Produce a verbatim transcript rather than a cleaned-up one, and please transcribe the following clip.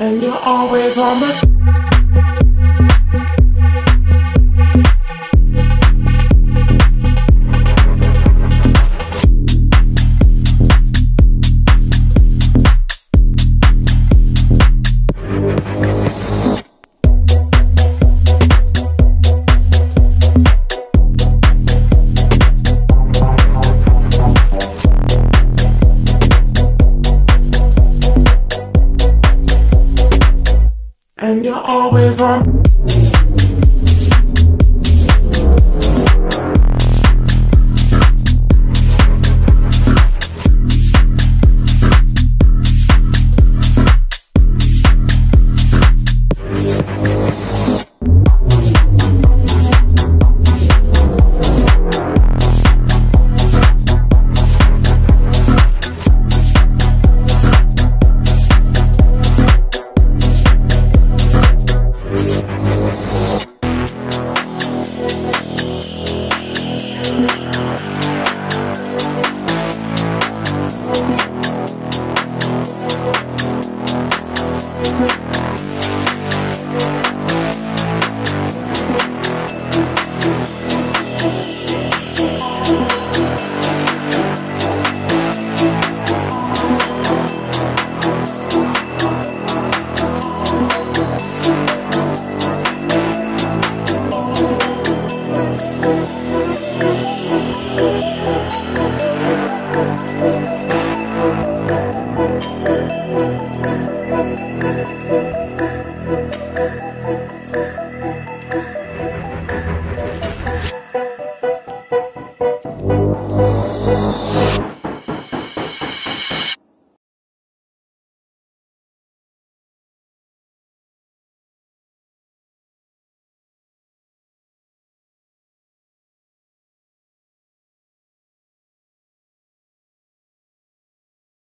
And you're always on the side. And you're always on.